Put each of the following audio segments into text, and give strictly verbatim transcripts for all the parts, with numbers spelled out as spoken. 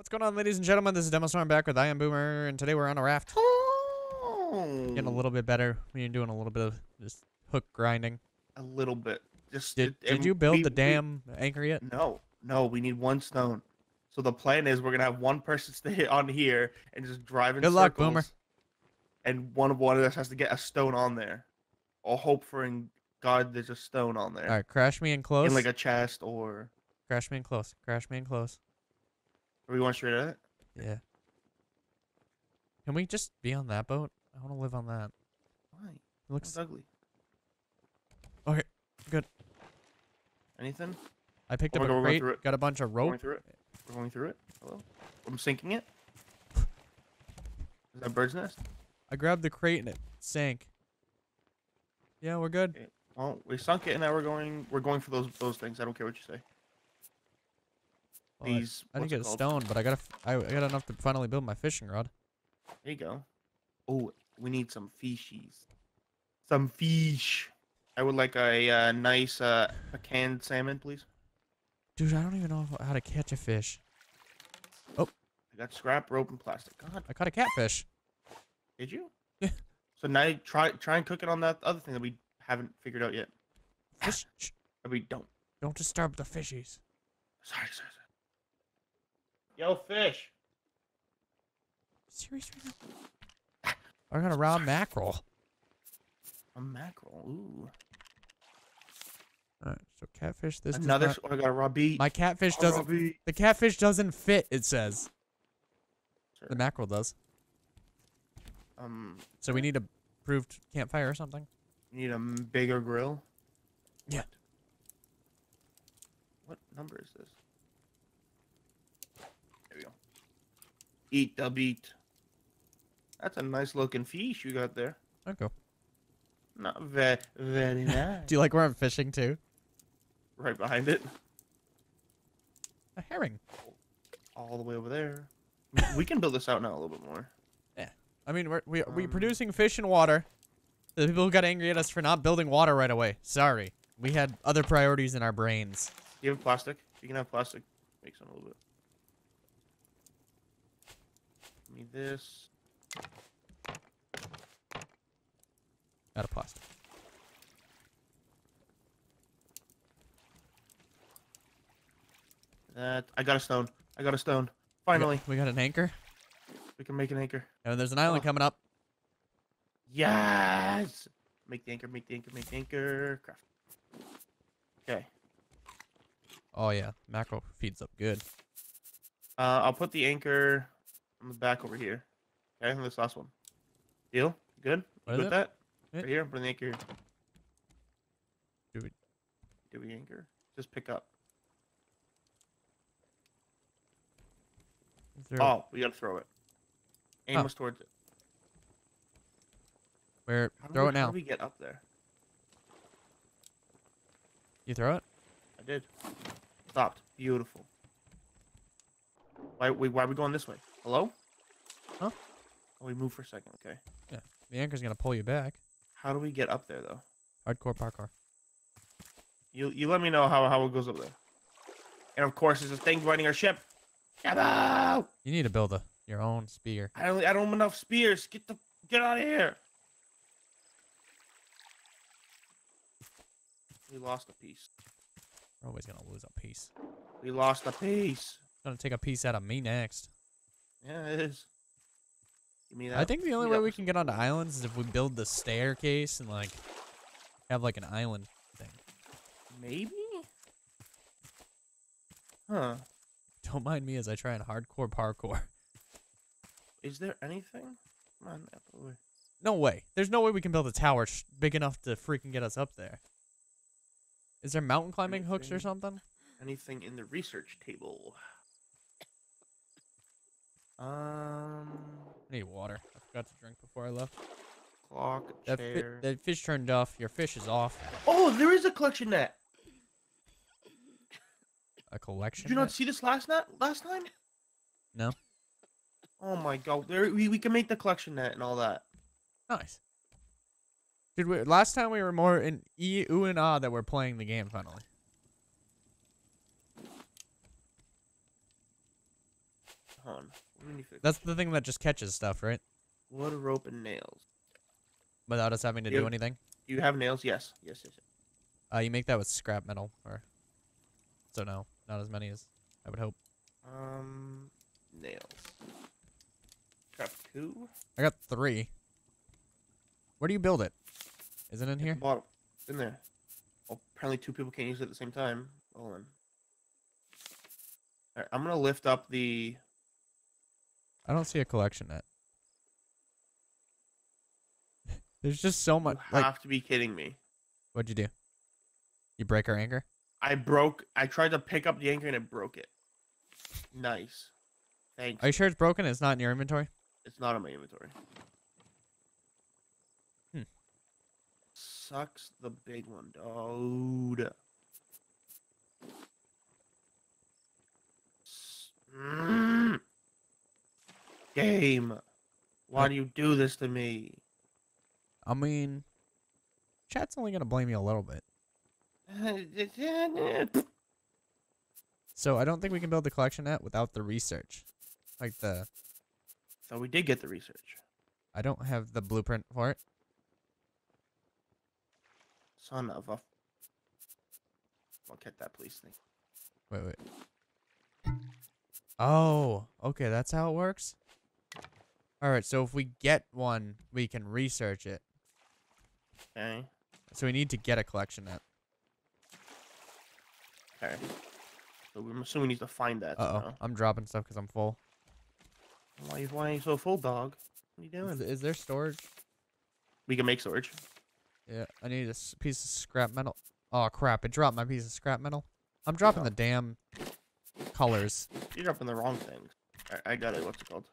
What's going on, ladies and gentlemen? This is TheDemoStorm back with Iamboomer, and today we're on a raft. Oh. Getting a little bit better. We're doing a little bit of just hook grinding. A little bit. Just Did, it, did you build we, the damn we, anchor yet? No. No, we need one stone. So the plan is we're going to have one person stay on here and just drive in Good circles. Luck, Boomer. And one of one of us has to get a stone on there. I'll hope for in God there's a stone on there. All right, crash me in close. In like a chest or... Crash me in close. Crash me in close. Are we going straight at it? Yeah. Can we just be on that boat? I want to live on that. Why? It looks ugly. Okay, good. Anything? I picked oh up God, a crate, got a bunch of rope. We're going through it. We're going through it. Hello? I'm sinking it. Is that a bird's nest? I grabbed the crate and it sank. Yeah, we're good. Okay. Well, we sunk it and now we're going. We're going for those those things. I don't care what you say. Well, These. I, I didn't get a stone, but I got a, I got enough to finally build my fishing rod. There you go. Oh, we need some fishies. Some fish. I would like a uh, nice uh, pecan salmon, please. Dude, I don't even know how to catch a fish. Oh. I got scrap, rope, and plastic. God. I caught a catfish. Did you? Yeah. So now you try try and cook it on that other thing that we haven't figured out yet. Fish. That we don't. Don't disturb the fishies. Sorry, sorry, sorry. Yo, fish. Seriously? I got a raw mackerel. A mackerel. Ooh. All right, so catfish. This another. Not, oh, I got a raw beet. My catfish oh, doesn't. The catfish doesn't fit. It says. Sure. The mackerel does. Um. So we need a proved campfire or something. You need a bigger grill. Yeah. What number is this? There we go. Eat the beet. That's a nice looking fish you got there. Okay. Not very, very nice. Do you like where I'm fishing too? Right behind it. A herring. All the way over there. We can build this out now a little bit more. Yeah. I mean, we're, we, um, we're producing fish and water. The people who got angry at us for not building water right away. Sorry. We had other priorities in our brains. You have plastic? You can have plastic. Make some a little bit. Give me this. Out of plastic. That I got a stone. I got a stone. Finally. We got, we got an anchor. We can make an anchor. And there's an island oh. coming up. Yes. Make the anchor. Make the anchor. Make the anchor. Craft. Okay. Oh yeah, mackerel feeds up good. Uh, I'll put the anchor on the back over here. Okay, and this last one. Deal? Good. What is it? that? Right here, put an anchor here. Do we, do we anchor? Just pick up. Oh, we gotta throw it. Aim oh. us towards it. Where? How throw we, it now. How do we get up there? You throw it? I did. Stopped. Beautiful. Why, we, why are we going this way? Hello? Huh? Oh, we moved for a second. Okay. Yeah. The anchor's gonna pull you back. How do we get up there, though? Hardcore parkour. You you let me know how, how it goes up there. And, of course, there's a thing running our ship. Hello! You need to build a, your own spear. I don't I don't have enough spears. Get the get out of here. We lost a piece. We're always going to lose a piece. We lost a piece. Going to take a piece out of me next. Yeah, it is. I think the only way we can get onto islands is if we build the staircase and, like, have, like, an island thing. Maybe? Huh. Don't mind me as I try and hardcore parkour. Is there anything? Come on, Apple. No way. There's no way we can build a tower sh big enough to freaking get us up there. Is there mountain climbing anything, hooks or something? Anything in the research table? Um... I need water. I forgot to drink before I left. Clock, that chair. Fi that fish turned off. Your fish is off. Oh, there is a collection net. A collection Did you net? Not see this last night? Last time? No. Oh, my God. There, we, we can make the collection net and all that. Nice. Dude, we, last time we were more in E, ooh, and ah that we're playing the game finally. Hold on. Let me fix That's the thing that just catches stuff, right? Wood, rope, and nails. Without us having to do, do have, anything? Do you have nails? Yes. Yes, yes, yes. Uh, you make that with scrap metal, or... So no, not as many as I would hope. Um, nails. Got two. I got three. Where do you build it? Is it in here? Bottom. It's in there. Well, apparently two people can't use it at the same time. Hold on. Alright, I'm gonna lift up the... I don't see a collection net. There's just so much. You have like... to be kidding me. What'd you do? You break our anchor? I broke... I tried to pick up the anchor and it broke it. Nice. Thanks. Are you sure it's broken? It's not in your inventory? It's not in my inventory. Hmm. Sucks the big one, dude. Mm. Game. Why do you do this to me? I mean... Chat's only gonna blame you a little bit. So I don't think we can build the collection net without the research. Like the... So we did get the research. I don't have the blueprint for it. Son of a... I'll get that police thing. Wait, wait. Oh, okay, that's how it works? Alright, so if we get one, we can research it. Okay. So we need to get a collection net. Okay. So I'm assuming we need to find that. Uh oh. I'm dropping stuff because I'm full. Why, why are you so full, dog? What are you doing? Is, is there storage? We can make storage. Yeah. I need a piece of scrap metal. Oh, crap. It dropped my piece of scrap metal. I'm dropping oh. the damn colors. You're dropping the wrong thing. Right, I got it. What's it called?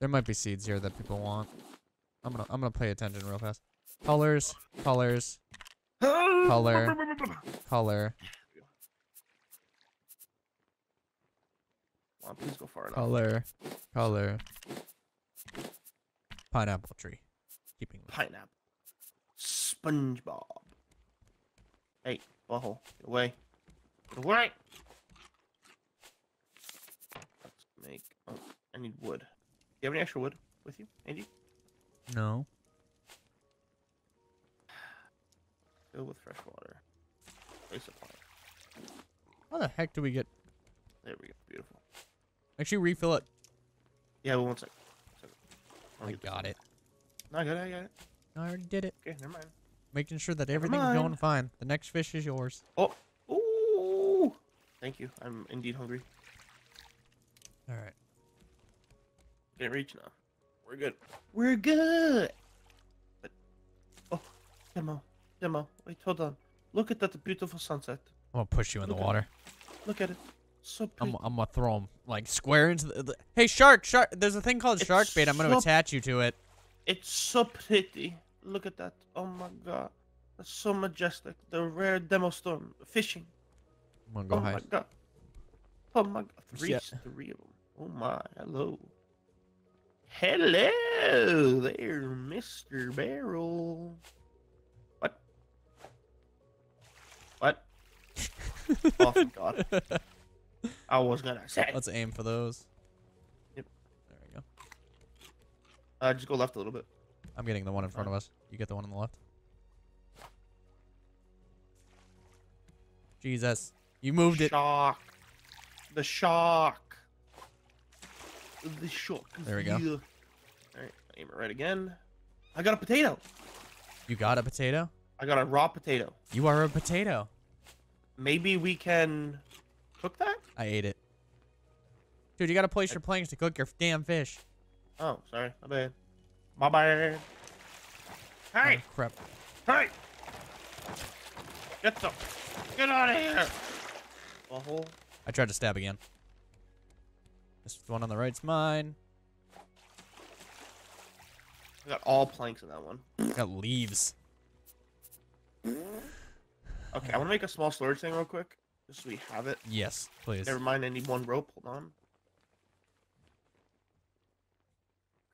There might be seeds here that people want. I'm gonna I'm gonna pay attention real fast. Colors, colors, color, color. Well, please go far enough. Color, color. Pineapple tree. Keeping pineapple. SpongeBob. Hey, butthole, get away. Get away. Let's make. Oh, I need wood. Do you have any extra wood with you, Angie? No. Fill with fresh water. Place a plant. How the heck do we get... There we go. Beautiful. Actually, refill it. Yeah, well, one sec. I got it. No, I got it. I got it. No, I already did it. Okay, never mind. Making sure that everything's going fine. The next fish is yours. Oh. Ooh. Thank you. I'm indeed hungry. All right. Can it reach now? We're good. We're good. But, oh, demo, demo. Wait, hold on. Look at that beautiful sunset. I'm gonna push you in Look the water. It. Look at it. So pretty. I'm, I'm gonna throw him like square into the, the. Hey, shark, shark. There's a thing called it's shark bait. I'm gonna so, attach you to it. It's so pretty. Look at that. Oh my god, that's so majestic. The rare demo storm fishing. I'm gonna go oh high. my god. Oh my god. Three, yeah. three of them. Oh my. Hello. Hello there, Mister Barrel. What? What? Oh, my God. I was gonna say. Let's aim for those. Yep. There we go. Uh, just go left a little bit. I'm getting the one in front of us. You get the one on the left. Jesus. You moved it. Shock. The shock. The shock. There we go. Yeah. Alright, aim it right again. I got a potato. You got a potato? I got a raw potato. You are a potato. Maybe we can cook that? I ate it. Dude, you gotta place I... your planks to cook your damn fish. Oh, sorry. My bad. My bad. Hey! Oh, crap. Hey! Get the... Get out of here! Butthole. I tried to stab again. This one on the right's mine. I got all planks in that one. I got leaves. Okay, I want to make a small storage thing real quick. Just so we have it. Yes, please. Never mind, I need one rope. Hold on.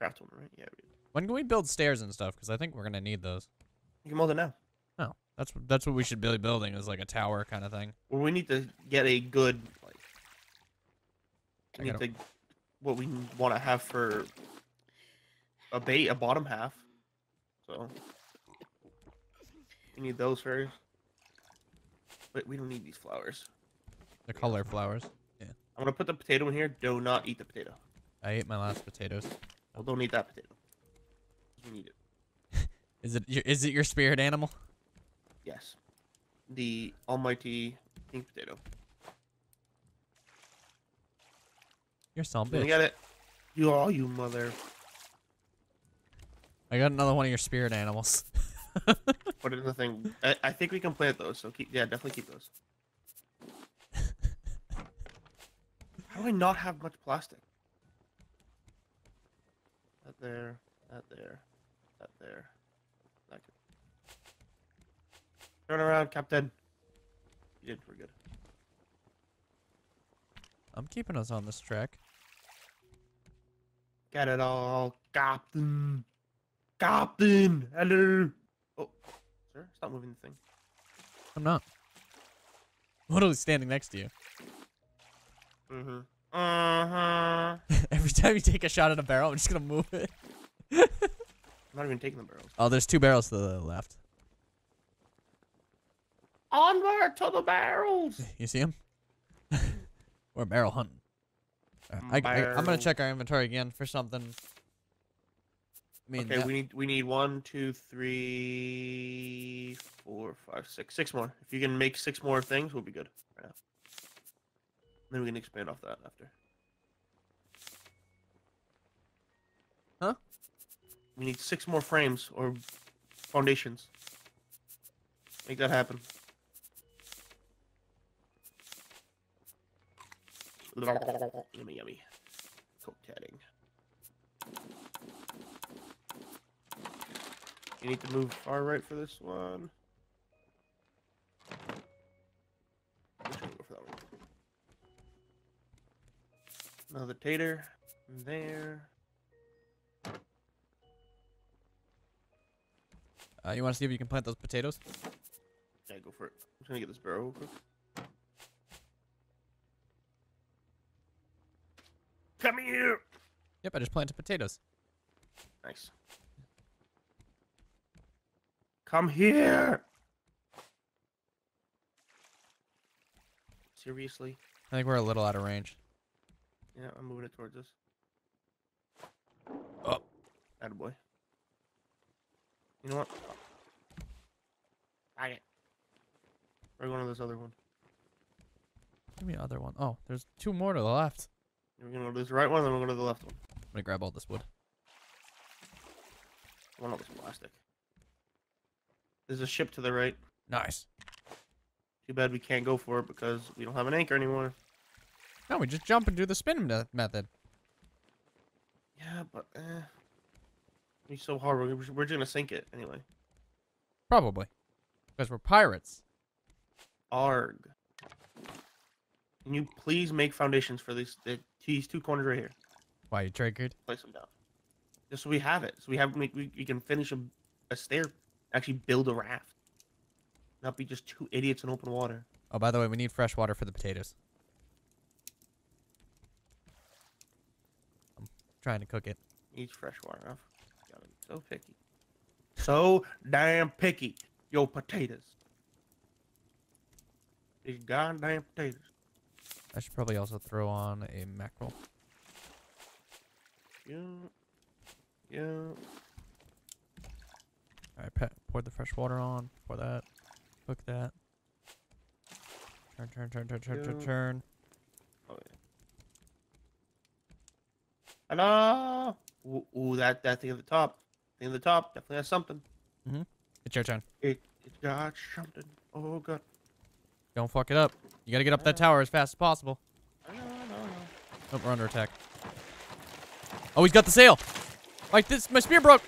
Craft one, right? Yeah. We do. When can we build stairs and stuff? Because I think we're going to need those. You can build it now. Oh, that's, that's what we should be building is like a tower kind of thing. Well, we need to get a good... I mean, the, what we want to have for a bait, a bottom half. So we need those first. But we don't need these flowers. The color flowers. Yeah. I'm gonna put the potato in here. Do not eat the potato. I ate my last potatoes. Well, don't eat that potato. You need it. Is it your, is it your spirit animal? Yes. The almighty pink potato. You're some bitch. You got it. You all, you mother. I got another one of your spirit animals. Put it in the thing. I, I think we can plant those, so keep. Yeah, definitely keep those. How do I not have much plastic? That there, that there, that there. That could... Turn around, Captain. You did. We're good. I'm keeping us on this track. Get it all, Captain. Captain, hello. Oh, sir, stop moving the thing. I'm not. What are we standing next to you? Mm-hmm. Uh-huh. Every time you take a shot at a barrel, I'm just gonna move it. I'm not even taking the barrels. Oh, there's two barrels to the left. Onward to the barrels. You see him? We're barrel hunting. Right, I, I, I'm gonna check our inventory again for something. I mean, okay, yeah. we need we need one, two, three, four, five, six, six more. If you can make six more things, we'll be good. Right now. Then we can expand off that after. Huh? We need six more frames or foundations. Make that happen. Yummy, yummy. Coke tatting. You need to move far right for this one. I'm just gonna go for that one. Another tater in there. Uh, you want to see if you can plant those potatoes? Yeah, go for it. I'm just gonna get this barrel real quick. Come here! Yep, I just planted potatoes. Nice. Come here! Seriously? I think we're a little out of range. Yeah, I'm moving it towards us. Oh. Attaboy. You know what? I get. We're going to this other one. Give me the other one. Oh, there's two more to the left. We're going to go to this right one, then we're going to the left one. I'm going to grab all this wood. I want all this plastic. There's a ship to the right. Nice. Too bad we can't go for it because we don't have an anchor anymore. No, we just jump and do the spin method. Yeah, but eh. It's so hard. We're, we're just gonna sink it anyway. Probably, because we're pirates. Arg. Can you please make foundations for these these two corners right here? Why you triggered? Place them down. Just so we have it. So we have we we, we can finish a, a stair. Actually build a raft. Not be just two idiots in open water. Oh, by the way, we need fresh water for the potatoes. I'm trying to cook it. Needs fresh water. I've got to be so picky. So damn picky. Yo, potatoes. These goddamn potatoes. I should probably also throw on a mackerel. Yeah. Yeah. Alright, pour the fresh water on. Pour that. Cook that. Turn, turn, turn, turn, turn, turn, turn. Oh, yeah. Hello! Ooh, ooh, that, that thing at the top. Thing at the top definitely has something. Mm-hmm. It's your turn. It, it's got something. Oh, God. Don't fuck it up. You gotta get up that tower as fast as possible. No, no, no. Nope, we're under attack. Oh, he's got the sail! Like this, my spear broke!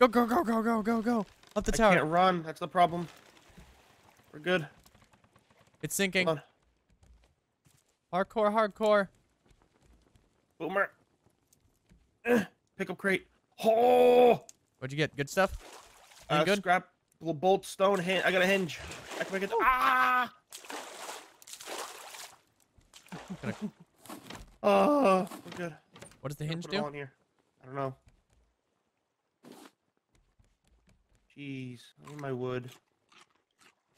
Go, go, go, go, go, go, go. Up the tower. I can't run. That's the problem. We're good. It's sinking. Hardcore, hardcore. Boomer. Uh, pick up crate. Oh! What'd you get? Good stuff? Uh, good? Scrap, little bolt, stone, hinge. I got a hinge. I can make it. Ah! Gonna... oh, we're good. What does the hinge do? On here. I don't know. Jeez, I need my wood,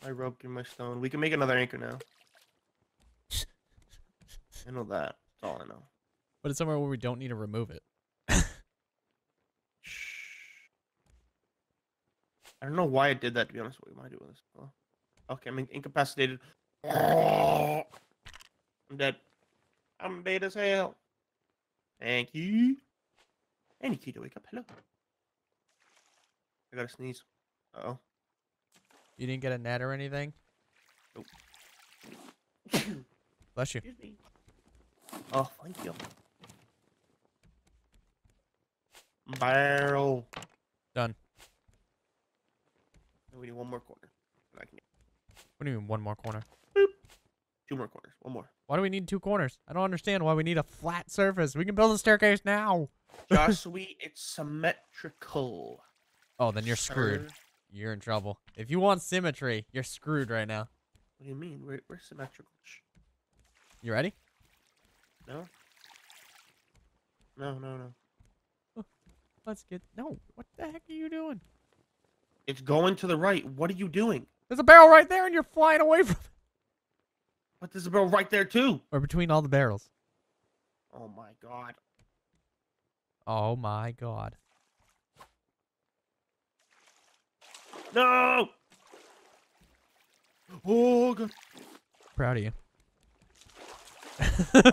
my rope, and my stone. We can make another anchor now. I know that. That's all I know. But it's somewhere where we don't need to remove it. I don't know why I did that, to be honest. What am I doing with this? Oh. Okay, I'm incapacitated. Oh, I'm dead. I'm dead as hell. Thank you. Any key to wake up. Hello. I gotta sneeze. Uh oh. You didn't get a gnat or anything? Nope. Bless you. Excuse me. Oh, thank you. Barrel. Done. We need one more corner. I can get... What do you mean one more corner? Boop. Two more corners. One more. Why do we need two corners? I don't understand why we need a flat surface. We can build a staircase now. Just we, it's symmetrical. Oh, then you're screwed. Sir. You're in trouble. If you want symmetry, you're screwed right now. What do you mean? We're, we're symmetrical. You ready? No. No, no, no. Oh, let's get... No. What the heck are you doing? It's going to the right. What are you doing? There's a barrel right there, and you're flying away from it. But there's a barrel right there, too. Or between all the barrels. Oh, my God. Oh, my God. No! Oh, God. Proud of you.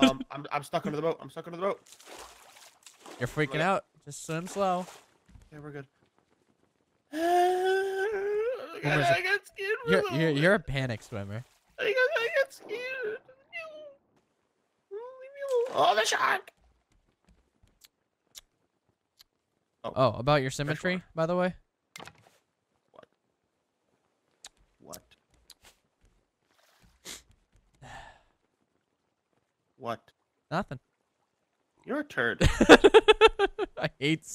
um, I'm, I'm stuck under the boat. I'm stuck under the boat. You're freaking right. out. Just swim slow. Yeah, we're good. I got, I got scared. You're, you're, you're a panic swimmer. I got, I got scared. Oh, the shark. Oh, oh about your symmetry, by the way. What? What? What? Nothing. You're a turd. I hate...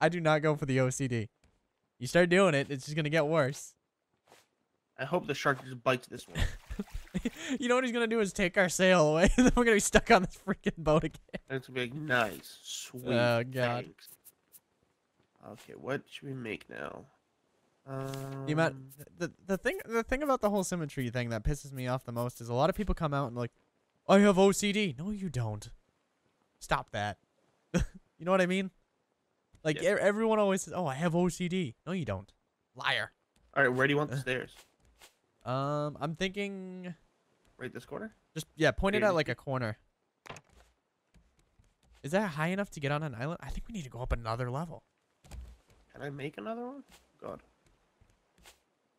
I do not go for the O C D. You start doing it, it's just going to get worse. I hope the shark just bites this one. You know what he's going to do is take our sail away, and then we're going to be stuck on this freaking boat again. That's going to be like, nice, sweet. Oh, God. Thanks. Okay, what should we make now? Um... The, amount, the, the, thing, the thing about the whole symmetry thing that pisses me off the most is a lot of people come out and like, I have O C D. No, you don't. Stop that. You know what I mean? Like, yep. Everyone always says, oh, I have O C D. No, you don't. Liar. All right, where do you want the stairs? Um, I'm thinking... Right this corner? Just, yeah, point it at, like, a corner. Is that high enough to get on an island? I think we need to go up another level. Can I make another one? God.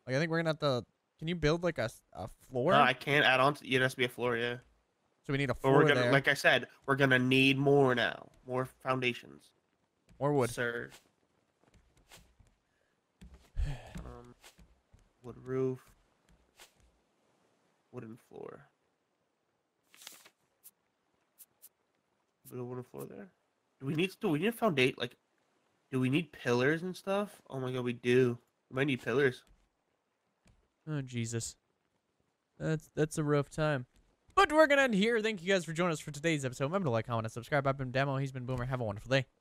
Like, I think we're gonna have to... Can you build, like, a, a floor? No, I can't add on to... It has to be a floor, yeah. So we need a floor we're gonna, there. Like I said, we're gonna need more now. More foundations. Or wood. Sir. Um, wood roof. Wooden floor. Put a wooden floor there. Do we need to do we need a foundation? Like, do we need pillars and stuff? Oh my God, we do. We might need pillars. Oh Jesus. That's that's a rough time. But we're gonna end here. Thank you guys for joining us for today's episode. Remember to like, comment, and subscribe. I've been Demo. He's been Boomer. Have a wonderful day.